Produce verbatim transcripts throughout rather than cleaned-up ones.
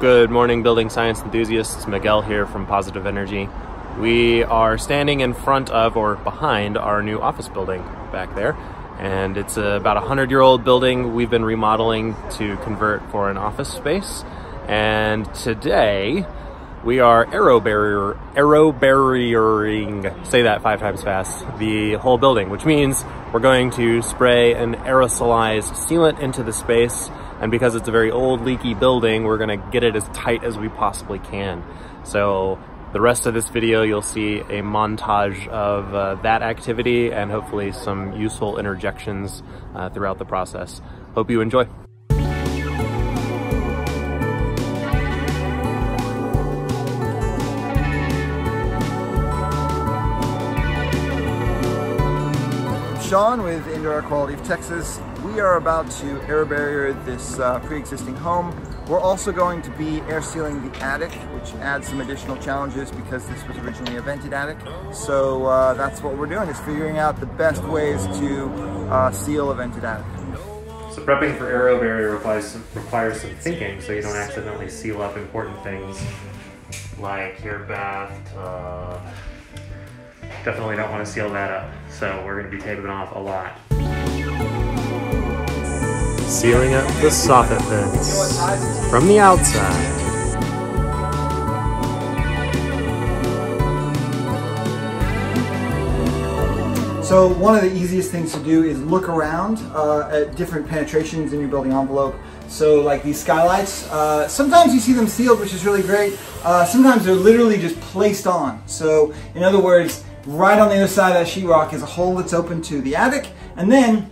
Good morning, building science enthusiasts. Miguel here from Positive Energy. We are standing in front of or behind our new office building back there, and it's about a hundred-year-old building we've been remodeling to convert for an office space. And today we are aerobarrier, aerobarriering, say that five times fast, the whole building, which means we're going to spray an aerosolized sealant into the space. And because it's a very old, leaky building, we're gonna get it as tight as we possibly can. So the rest of this video, you'll see a montage of uh, that activity and hopefully some useful interjections uh, throughout the process. Hope you enjoy. Sean with Indoor Air Quality of Texas. We are about to air barrier this uh, pre-existing home. We're also going to be air sealing the attic, which adds some additional challenges because this was originally a vented attic. So uh, that's what we're doing, is figuring out the best ways to uh, seal a vented attic. So prepping for aero barrier requires, requires some thinking so you don't accidentally seal up important things like your bathtub. Definitely don't want to seal that up, so we're going to be taping off a lot. Sealing up the soffit vents from the outside. So one of the easiest things to do is look around uh, at different penetrations in your building envelope. So like these skylights, uh, sometimes you see them sealed, which is really great. Uh, sometimes they're literally just placed on. So in other words, right on the other side of that sheetrock is a hole that's open to the attic. And then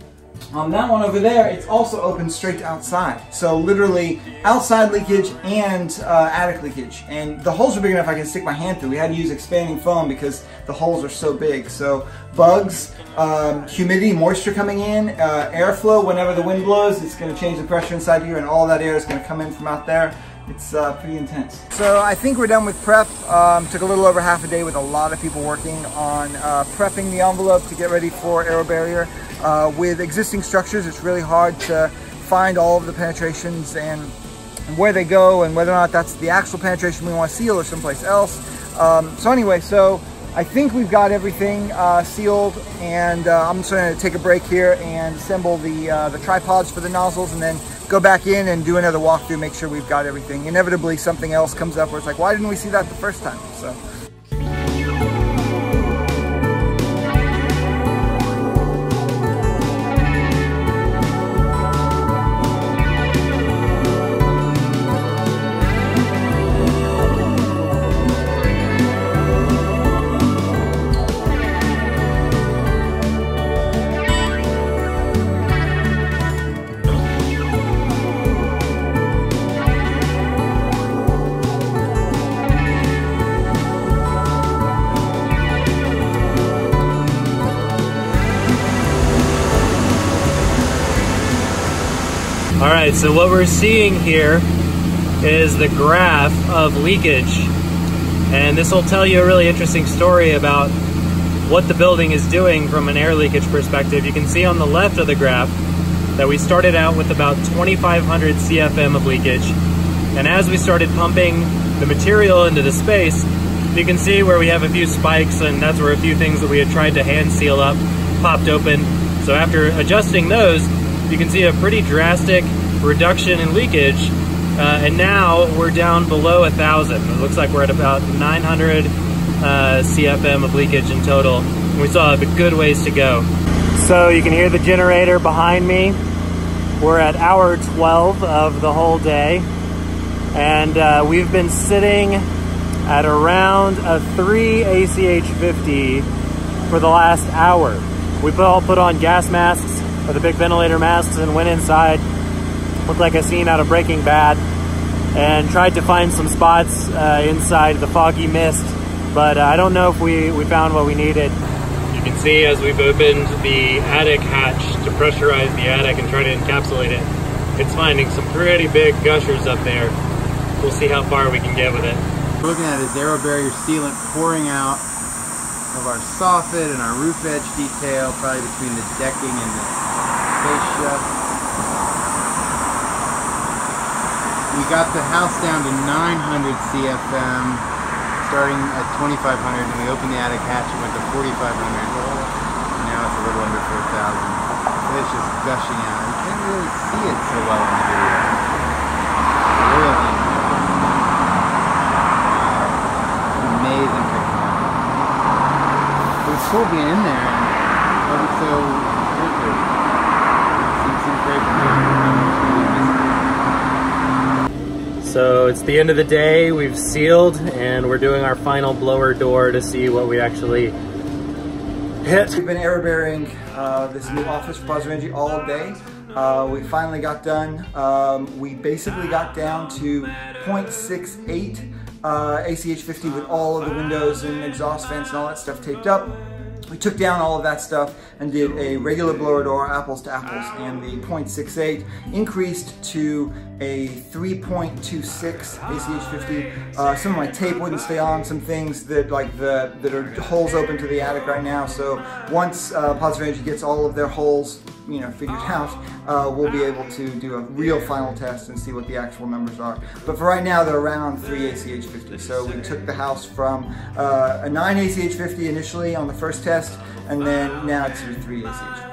on that one over there, it's also open straight to outside. So literally outside leakage and uh, attic leakage. And the holes are big enough I can stick my hand through. We had to use expanding foam because the holes are so big. So bugs, um, humidity, moisture coming in, uh, airflow, whenever the wind blows, it's going to change the pressure inside here and all that air is going to come in from out there. It's uh, pretty intense. So I think we're done with prep. Um, took a little over half a day with a lot of people working on uh, prepping the envelope to get ready for aerobarrier. Uh, with existing structures, it's really hard to find all of the penetrations and where they go and whether or not that's the actual penetration we want to seal or someplace else. Um, so anyway, so I think we've got everything uh, sealed, and uh, I'm just going to take a break here and assemble the, uh, the tripods for the nozzles and then go back in and do another walkthrough, make sure we've got everything. Inevitably, something else comes up where it's like, why didn't we see that the first time? So. All right, so what we're seeing here is the graph of leakage. And this will tell you a really interesting story about what the building is doing from an air leakage perspective. You can see on the left of the graph that we started out with about twenty-five hundred C F M of leakage. And as we started pumping the material into the space, you can see where we have a few spikes, and that's where a few things that we had tried to hand seal up popped open. So after adjusting those, you can see a pretty drastic reduction in leakage, uh, and now we're down below a thousand. It looks like we're at about nine hundred uh, C F M of leakage in total. We still have a good ways to go. So you can hear the generator behind me. We're at hour twelve of the whole day, and uh, we've been sitting at around a three A C H fifty for the last hour. We all put on gas masks, with the big ventilator masks, and went inside. Looked like a scene out of Breaking Bad, and tried to find some spots uh, inside the foggy mist, but uh, I don't know if we, we found what we needed. You can see as we've opened the attic hatch to pressurize the attic and try to encapsulate it, it's finding some pretty big gushers up there. We'll see how far we can get with it. What we're looking at is aerobarrier sealant pouring out of our soffit and our roof edge detail, probably between the decking and the spaceship. we got the house down to nine hundred C F M, starting at twenty-five hundred, and we opened the attic hatch, it went to forty-five hundred, and now it's a little under four thousand. It's just gushing out. You can't really see it so well in the video. Really uh, amazing picture. It was cool being in there, and it wasn't so quickly. It seems some great pictures. So it's the end of the day, we've sealed, and we're doing our final blower door to see what we actually hit. We've been aerobarriering uh, this new office for Positive Energy all day. Uh, we finally got done. Um, we basically got down to zero point six eight uh, A C H fifty with all of the windows and exhaust vents and all that stuff taped up. We took down all of that stuff and did a regular blower door, apples to apples, and the zero point six eight increased to a three point two six A C H fifty. Uh, some of my tape wouldn't stay on, some things that like the that are holes open to the attic right now. So once uh, Positive Energy gets all of their holes, you know, figured out, uh, we'll be able to do a real final test and see what the actual numbers are. But for right now, they're around three A C H fifty. So we took the house from uh, a nine A C H fifty initially on the first test, and then now it's your three A C H fifty.